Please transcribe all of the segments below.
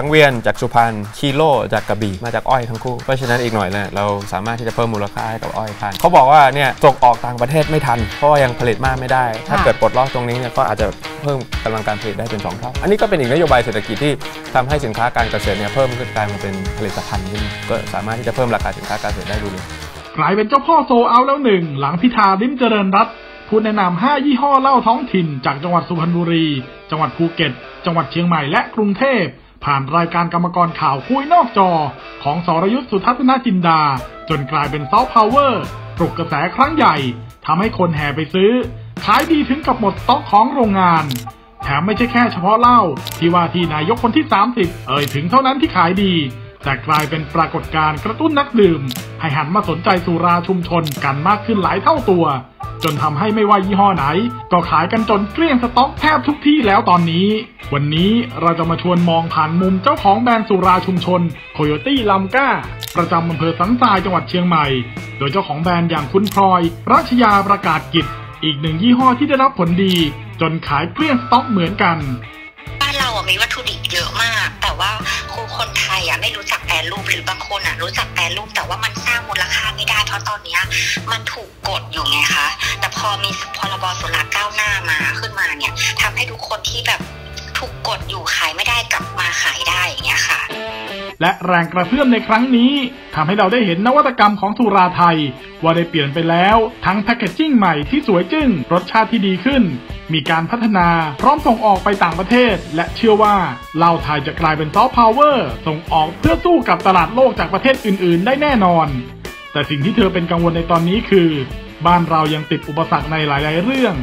สังเวียนจากสุพรรณคีโลจากกระบี่มาจากอ้อยทั้งคู่เพราะฉะนั้นอีกหน่อยเนี่ยเราสามารถที่จะเพิ่มมูลค่าให้กับอ้อยพันเขาบอกว่าเนี่ยส่งออกต่างประเทศไม่ทันเพราะยังผลิตมากไม่ได้ถ้าเกิดปลดล็อกตรงนี้เนี่ยก็อาจจะเพิ่มกำลังการผลิตได้เป็น2 เท่าอันนี้ก็เป็นอีกนโยบายเศรษฐกิจที่ทำให้สินค้าการเกษตรเนี่ยเพิ่มขึ้นกลายมาเป็นผลิตภัณฑ์ก็สามารถที่จะเพิ่มราคาสินค้าการเกษตรได้ด้วยกลายเป็นเจ้าพ่อโซเอาแล้วหนึ่งหลังพิธาลิ้มเจริญรัตน์ผู้แนะนำ5ยี่ห้อเหล้าท้องถิ่นจากจังหวัดสุพรรณบุรีจังหวัดภูเก็ตจังหวัดเชียงใหม่และกรุงเทพผ่านรายการกรรมกรข่าวคุยนอกจอของสรยุทธ สุทัศนจินดาจนกลายเป็นซอฟต์พาวเวอร์ปลุกกระแสครั้งใหญ่ทำให้คนแห่ไปซื้อขายดีถึงกับหมดสต็อกของโรงงานแถมไม่ใช่แค่เฉพาะเหล้าที่ว่าที่นายกคนที่30เอ่ยถึงเท่านั้นที่ขายดีแต่กลายเป็นปรากฏการณ์กระตุ้นนักดื่มให้หันมาสนใจสุราชุมชนกันมากขึ้นหลายเท่าตัวจนทำให้ไม่ว่ายี่ห้อไหนก็ขายกันจนเกลี้ยงสต็อกแทบทุกที่แล้วตอนนี้วันนี้เราจะมาชวนมองผ่านมุมเจ้าของแบรนด์สุราชุมชนโคโยตี้ลำก้าประจำอำเภอสันทรายจังหวัดเชียงใหม่โดยเจ้าของแบรนด์อย่างคุณพลอยรัชยาประกาศกิจอีกหนึ่งยี่ห้อที่ได้รับผลดีจนขายเกลี้ยงสต็อกเหมือนกันบ้านเรามีวัตถุดิบเยอะมากแต่ว่าคนไทยไม่รู้จักแปรรูปหรือบางคนรู้จักแปรรูปแต่ว่ามันสร้างมูลค่าไม่ได้เพราะตอนนี้มันถูกกดอยู่ไงคะแต่พอมีพรบสุราก้าวหน้ามาขึ้นมาเนี่ยทำให้ทุกคนที่แบบถูกกดอยู่ขายไม่ได้กลับมาขายได้อย่างเงี้ยค่ะและแรงกระเพื่อมในครั้งนี้ทำให้เราได้เห็นนวัตกรรมของสุราไทยว่าได้เปลี่ยนไปแล้วทั้งแพคเกจจิ้งใหม่ที่สวยจึ้งรสชาติที่ดีขึ้นมีการพัฒนาพร้อมส่งออกไปต่างประเทศและเชื่อว่าเหล้าไทยจะกลายเป็นซอฟต์พาวเวอร์ส่งออกเพื่อสู้กับตลาดโลกจากประเทศอื่นๆได้แน่นอนแต่สิ่งที่เธอเป็นกังวลในตอนนี้คือบ้านเรายังติดอุปสรรคในหลายๆเรื่อง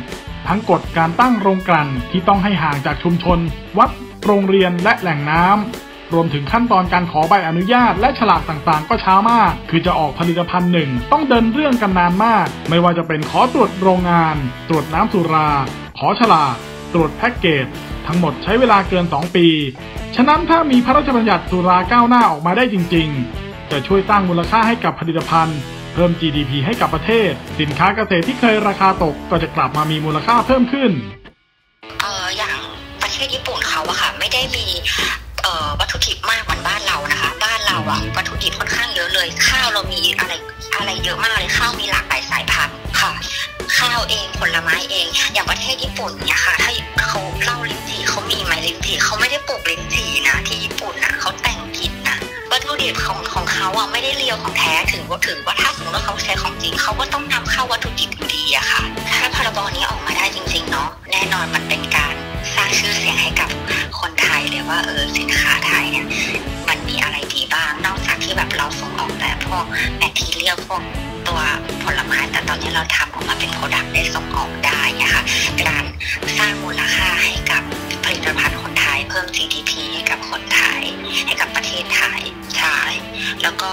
ทั้งกฎการตั้งโรงกลั่นที่ต้องให้ห่างจากชุมชนวัดโรงเรียนและแหล่งน้ำรวมถึงขั้นตอนการขอใบอนุญาตและฉลากต่างๆก็ช้ามากคือจะออกผลิตภัณฑ์หนึ่งต้องเดินเรื่องกันนานมากไม่ว่าจะเป็นขอตรวจโรงงานตรวจน้ำสุราขอฉลากตรวจแพ็กเกจทั้งหมดใช้เวลาเกิน2 ปีฉะนั้นถ้ามีพระราชบัญญัติสุราก้าวหน้าออกมาได้จริงๆจะช่วยสร้างมูลค่าให้กับผลิตภัณฑ์เพิ่ม GDP ให้กับประเทศสินค้าเกษตรที่เคยราคาตกก็จะกลับมามีมูลค่าเพิ่มขึ้นอย่างประเทศญี่ปุ่นเขาอะค่ะไม่ได้มีวัตถุดิบมากเหมือนบ้านเรานะคะบ้านเราอะวัตถุดิบค่อนข้างเยอะเลยข้าวเรามีอะไรเยอะมากเลยข้าวมีหลากหลายสายพันธุ์ค่ะข้าวเองผลไม้เองอย่างประเทศญี่ปุ่นเนี่ยค่ะถ้าเขาเล่าลิ้นจี่เขามีไหมลิ้นจี่เขาไม่ได้ปลูกลิ้นจี่นะที่ญี่ปุ่นนะเขาแต่งกินนะวัตถุดิบของเขาอะไม่ได้เรียวของแท้ถึงว่าถ้าสมมติว่าเขาใช้ของจริงเขาก็ต้องนำเข้าวัตถุดิบอยู่ดีอะค่ะถ้าพรบนี้ออกมาได้จริงๆเนาะแน่นอนมันเป็นการสร้างชื่อเสียงให้กับคนไทยเลยว่าสินค้าไทยเนี่ยมันมีอะไรดีบ้างนอกจากที่แบบเราส่งออกแต่พวกแบคทีเรียพวกตัวผลไม้แต่ตอนนี้เราทำออกมาเป็นโปรดักต์ได้ส่งออกได้นะคะการสร้างมูลค่าให้กับผลิตภัณฑ์คนไทยเพิ่ม GDP ให้กับคนไทยให้กับประเทศไทยใช่แล้วก็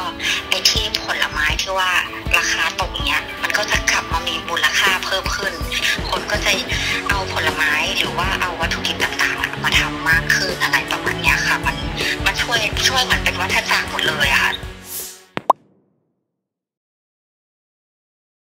ไอ้ที่ผลไม้ที่ว่าราคาตกเนี่ยมันก็จะกลับมามีมูลค่าเพิ่มขึ้นคนก็จะเอาผลไม้หรือว่าเอาวัตถุดิบต่างๆมาทำมากขึ้นอะไรประมาณนี้ค่ะมันช่วยเหมือนเป็นวัฏจักรหมดเลยค่ะ